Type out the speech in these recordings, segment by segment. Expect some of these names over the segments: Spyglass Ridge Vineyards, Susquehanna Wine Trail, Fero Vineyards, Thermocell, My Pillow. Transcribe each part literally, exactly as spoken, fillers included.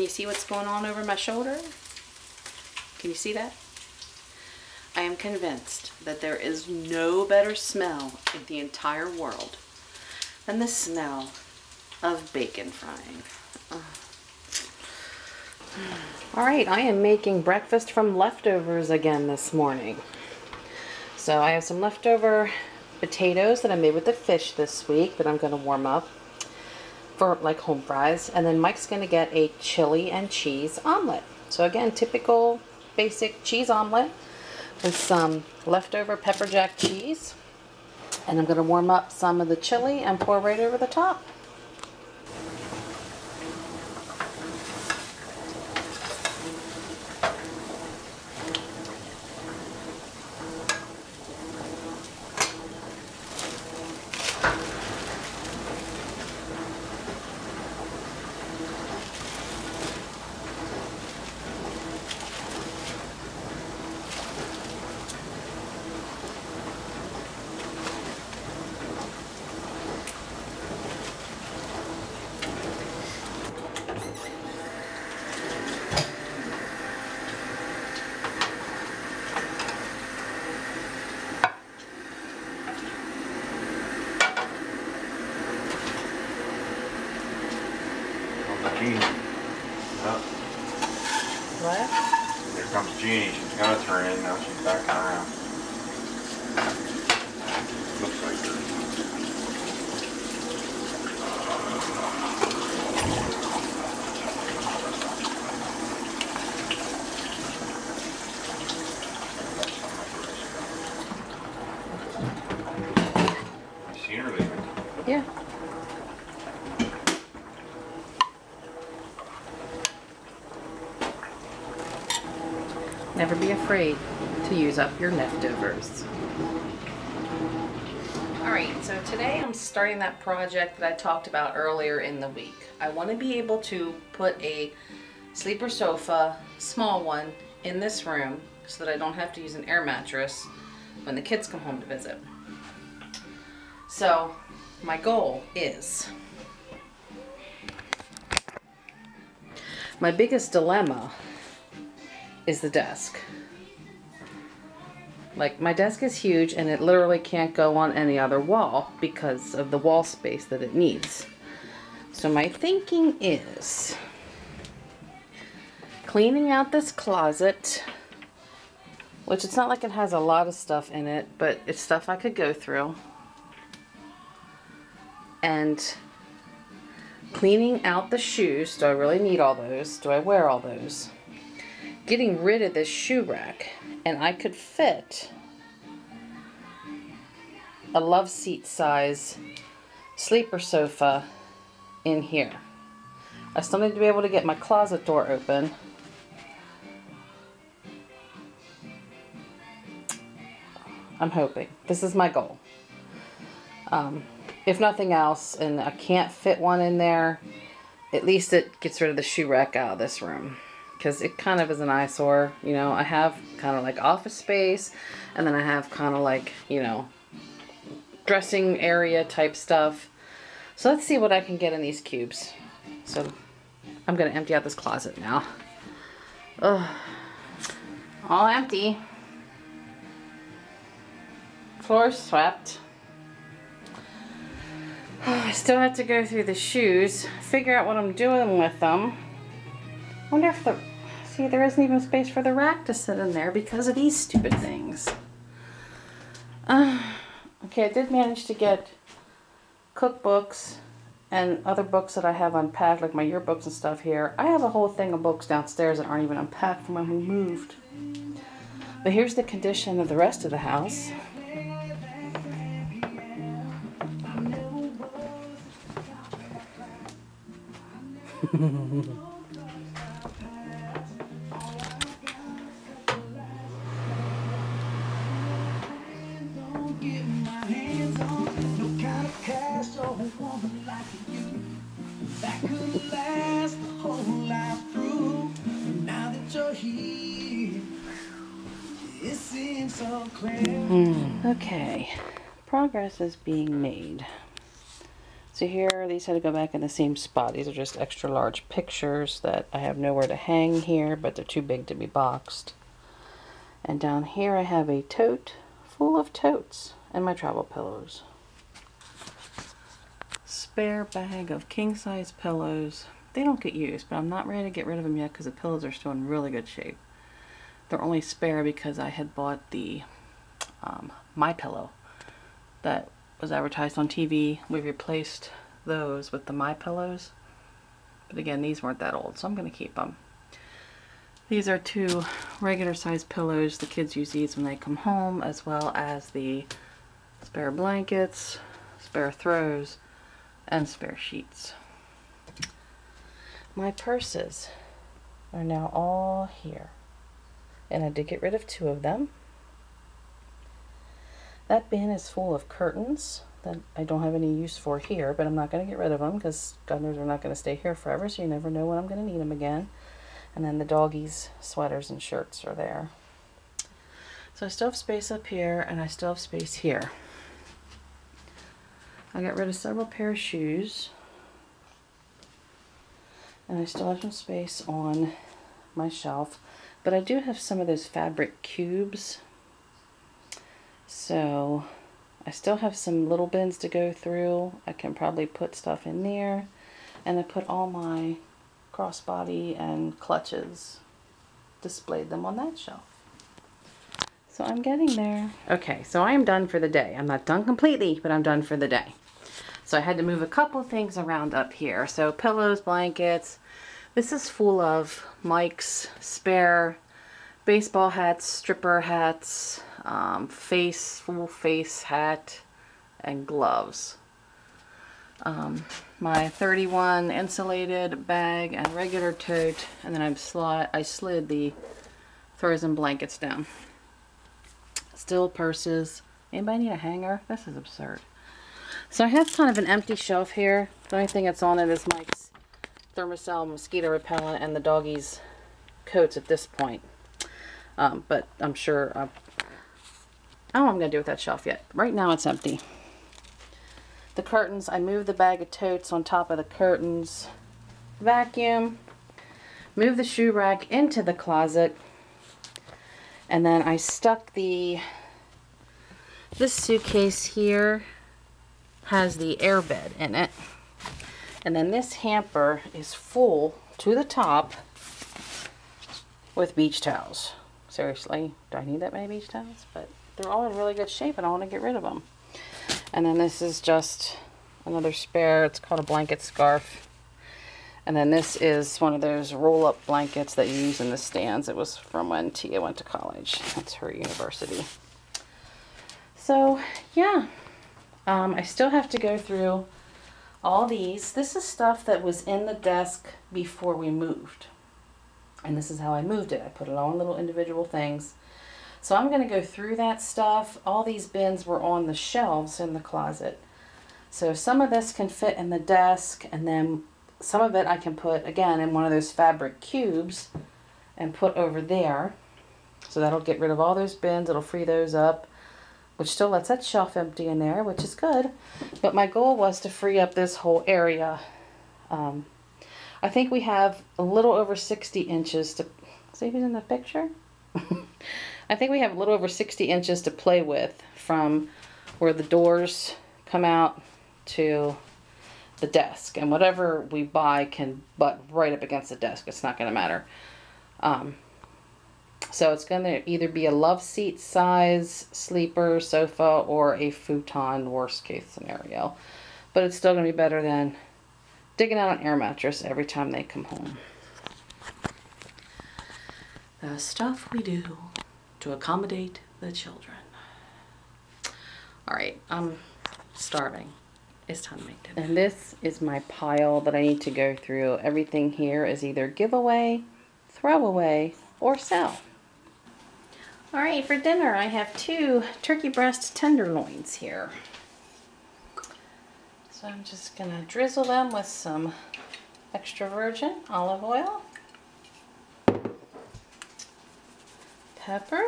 Can you see what's going on over my shoulder? Can you see that? I am convinced that there is no better smell in the entire world than the smell of bacon frying. Ugh. All right, I am making breakfast from leftovers again this morning. So I have some leftover potatoes that I made with the fish this week that I'm going to warm up for like home fries. And then Mike's going to get a chili and cheese omelet. So again, typical basic cheese omelet with some leftover pepper jack cheese, and I'm going to warm up some of the chili and pour right over the top. Jeannie, she's gonna turn in now, she's back around. Looks like her. I seen her leaving. Yeah. Never be afraid to use up your leftovers. Alright, so today I'm starting that project that I talked about earlier in the week. I want to be able to put a sleeper sofa, small one, in this room so that I don't have to use an air mattress when the kids come home to visit. So my goal is, my biggest dilemma is the desk. Like, my desk is huge and it literally can't go on any other wall because of the wall space that it needs. So my thinking is cleaning out this closet, which it's not like it has a lot of stuff in it, but it's stuff I could go through, and cleaning out the shoes. Do I really need all those? Do I wear all those? Getting rid of this shoe rack, and I could fit a love seat size sleeper sofa in here. I still need to be able to get my closet door open, I'm hoping. This is my goal. Um, if nothing else, and I can't fit one in there, at least it gets rid of the shoe rack out of this room, because it kind of is an eyesore. You know, I have kind of like office space, and then I have kind of like, you know, dressing area type stuff. So let's see what I can get in these cubes. So I'm gonna empty out this closet now. Ugh. All empty. Floor swept. I still have to go through the shoes, figure out what I'm doing with them. I wonder if the, see, there isn't even space for the rack to sit in there because of these stupid things. Uh, okay, I did manage to get cookbooks and other books that I have unpacked, like my yearbooks and stuff here. I have a whole thing of books downstairs that aren't even unpacked from when we moved. But here's the condition of the rest of the house. Okay, progress is being made. See here, these had to go back in the same spot. These are just extra large pictures that I have nowhere to hang here, but they're too big to be boxed. And down here I have a tote full of totes and my travel pillows. Spare bag of king-size pillows. They don't get used, but I'm not ready to get rid of them yet because the pillows are still in really good shape. They're only spare because I had bought the um, My Pillow that was advertised on T V. We replaced those with the My Pillows, but again, these weren't that old, so I'm going to keep them. These are two regular size pillows. The kids use these when they come home, as well as the spare blankets, spare throws, and spare sheets. My purses are now all here, and I did get rid of two of them. That bin is full of curtains that I don't have any use for here, but I'm not going to get rid of them because God knows they're not going to stay here forever, so you never know when I'm going to need them again. And then the doggies' sweaters and shirts are there. So I still have space up here, and I still have space here. I got rid of several pair of shoes, and I still have some space on my shelf, but I do have some of those fabric cubes, so I still have some little bins to go through. I can probably put stuff in there, and I put all my crossbody and clutches, displayed them on that shelf. So I'm getting there. Okay, so I am done for the day. I'm not done completely, but I'm done for the day. So I had to move a couple things around up here. So pillows, blankets. This is full of Mike's spare baseball hats, stripper hats, um, face, full face hat, and gloves. Um, my thirty-one insulated bag and regular tote, and then I'm sli I slid the throws and blankets down. Still purses. Anybody need a hanger? This is absurd. So I have kind of an empty shelf here. The only thing that's on it is Mike's Thermocell mosquito repellent and the doggies' coats at this point. Um, but I'm sure, I'll, I don't know what I'm going to do with that shelf yet. Right now it's empty. The curtains, I moved the bag of totes on top of the curtains. Vacuum. Move the shoe rack into the closet. And then I stuck the, this suitcase here has the airbed in it, and then this hamper is full to the top with beach towels. Seriously, do I need that many beach towels? But they're all in really good shape and I want to get rid of them. And then this is just another spare, it's called a blanket scarf, and then this is one of those roll-up blankets that you use in the stands. It was from when Tia went to college. That's her university. So yeah, Um, I still have to go through all these. This is stuff that was in the desk before we moved. And this is how I moved it. I put it all in little individual things. So I'm going to go through that stuff. All these bins were on the shelves in the closet. So some of this can fit in the desk, and then some of it I can put, again, in one of those fabric cubes and put over there. So that'll get rid of all those bins. It'll free those up, which still lets that shelf empty in there, which is good. But my goal was to free up this whole area. Um, I think we have a little over sixty inches to, see who's in the picture? I think we have a little over sixty inches to play with from where the doors come out to the desk. And whatever we buy can butt right up against the desk. It's not gonna matter. Um, So it's going to either be a love seat size sleeper sofa or a futon, worst case scenario. But it's still going to be better than digging out an air mattress every time they come home. The stuff we do to accommodate the children. Alright, I'm starving. It's time to make dinner. And this is my pile that I need to go through. Everything here is either giveaway, throwaway, or sell. All right, for dinner I have two turkey breast tenderloins here. So I'm just gonna drizzle them with some extra virgin olive oil, pepper,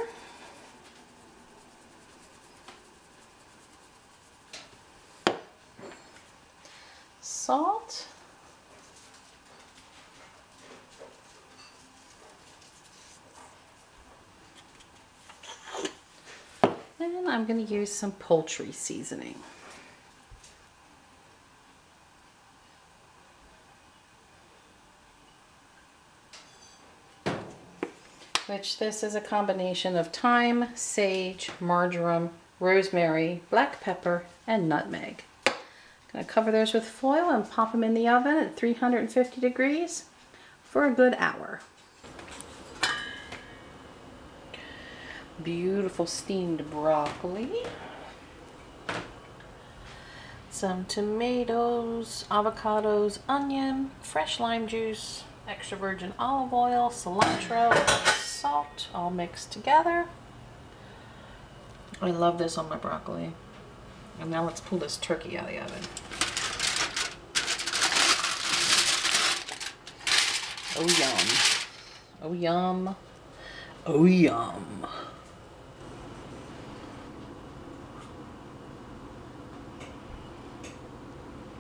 salt. And I'm going to use some poultry seasoning. Which this is a combination of thyme, sage, marjoram, rosemary, black pepper, and nutmeg. I'm going to cover those with foil and pop them in the oven at three hundred fifty degrees for a good hour. Beautiful steamed broccoli. Some tomatoes, avocados, onion, fresh lime juice, extra virgin olive oil, cilantro, salt, all mixed together. I love this on my broccoli. And now let's pull this turkey out of the oven. Oh yum. Oh yum. Oh yum.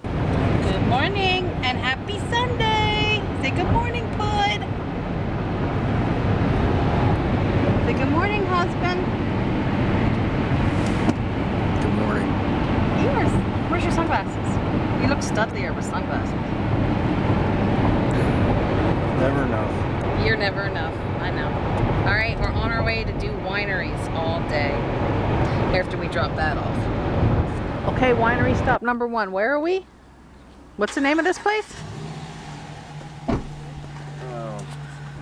Good morning and happy Sunday. Say good morning, Bud. Say good morning, husband. Good morning. You are, where's your sunglasses? You look studlier with sunglasses. Never enough. You're never enough. I know. All right, we're on our way to do wineries all day after we drop that off. Okay, winery stop number one. Where are we? What's the name of this place? Oh.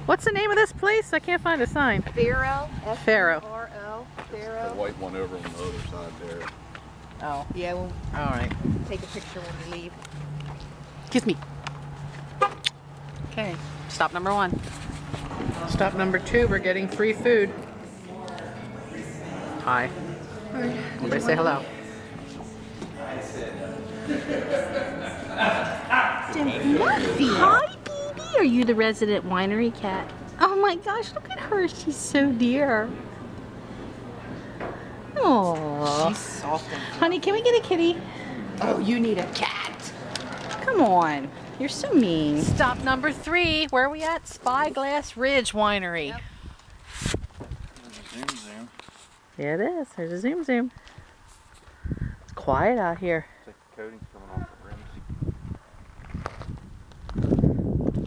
What's the name of this place? I can't find a sign. Fero. Fero. F E R O. Fero. The white one over on the other side there. Oh. Yeah, we'll all right. Take a picture when we leave. Excuse me. Okay, stop number one. Stop number two, we're getting free food. Hi. Everybody say hello. Hi, baby. Are you the resident winery cat? Oh my gosh, look at her. She's so dear. Oh. She's soft. Honey, can we get a kitty? Oh, you need a cat. Come on. You're so mean. Stop number three. Where are we at? Spyglass Ridge Winery. Yep. There's a zoom zoom. Yeah, it is. There's a zoom zoom. It's quiet out here. It's like the coating's coming off the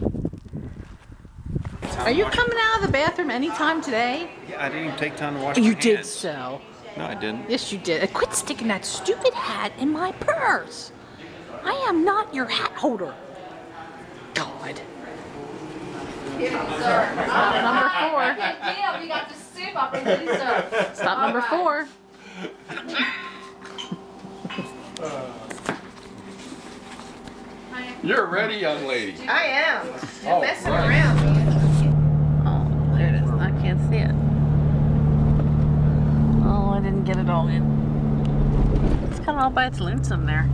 rims. Are you coming out of the bathroom anytime today? Yeah, I didn't even take time to wash my hands. You did so. No, I didn't. Yes, you did. Quit sticking that stupid hat in my purse. I am not your hat holder. God. Stop number four. Yeah, we got the soup up in the Stop number four. You're ready, young lady. I am. You're messing around. Oh, there it is. I can't see it. Oh, I didn't get it all in. It's kind of all by its lonesome there.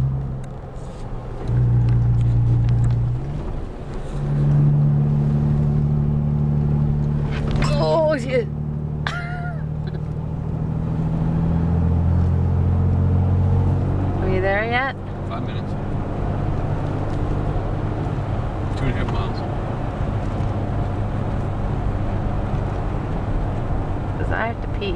Oh shit. Are you there yet? Five minutes. Two and a half miles. Because I have to pee.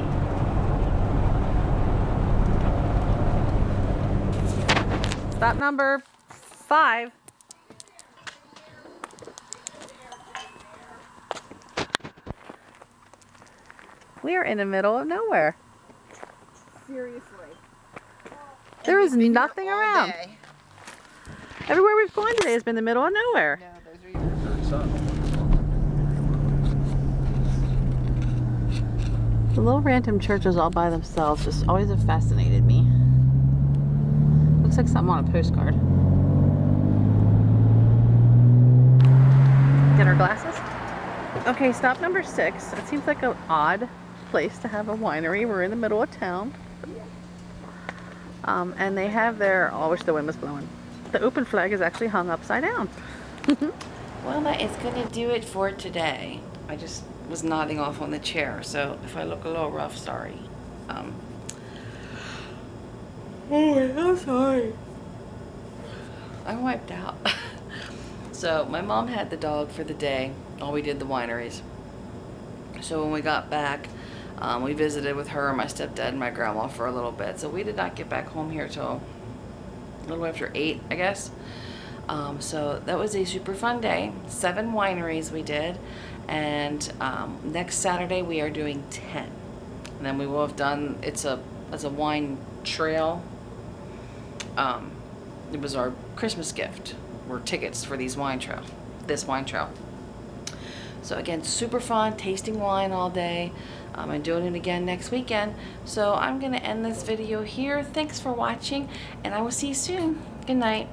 Stop number five. We are in the middle of nowhere. Seriously. There is nothing around. Day. Everywhere we've gone today has been the middle of nowhere. No, those are your... The little random churches all by themselves just always have fascinated me. Looks like something on a postcard. Get our glasses? Okay, stop number six. It seems like an odd place to have a winery. We're in the middle of town. Um, and they have their, oh, I wish the wind was blowing. The open flag is actually hung upside down. Well, that is gonna do it for today. I just was nodding off on the chair, so if I look a little rough, sorry. Um, oh, I'm sorry. I'm wiped out. So my mom had the dog for the day while we did the wineries. So when we got back, um, we visited with her, my stepdad, and my grandma for a little bit. So we did not get back home here till a little after eight, I guess. Um, so that was a super fun day. Seven wineries we did, and um, next Saturday we are doing ten. And then we will have done, it's a, it's a wine trail. Um, it was our Christmas gift, were tickets for these wine trail, this wine trail. So again, super fun, tasting wine all day. Um, I'm doing it again next weekend. So I'm gonna end this video here. Thanks for watching, and I will see you soon. Good night.